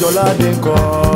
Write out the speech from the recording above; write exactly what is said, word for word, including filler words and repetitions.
Jola denko.